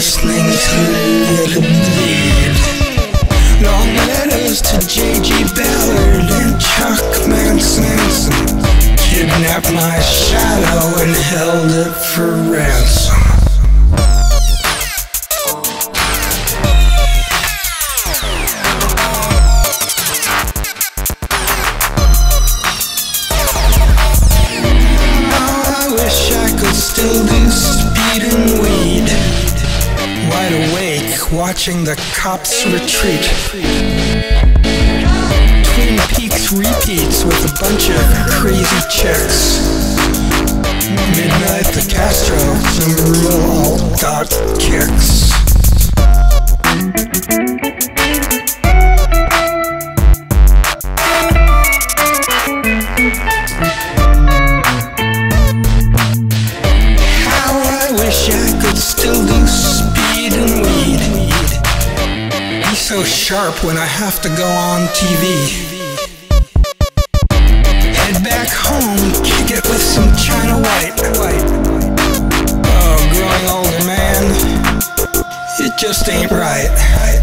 listening to Let It Bleed. Long letters to J.G. Ballard and Chuck Manson kidnapped my shadow and held it for ransom. Still do speed and weed, wide awake, watching the cops retreat. Twin Peaks repeats with a bunch of crazy chicks. Midnight the Castro, some real alt dot kicks. Still do speed and weed. Be so sharp when I have to go on TV. Head back home, kick it with some China White. Oh, growing older, man, it just ain't right.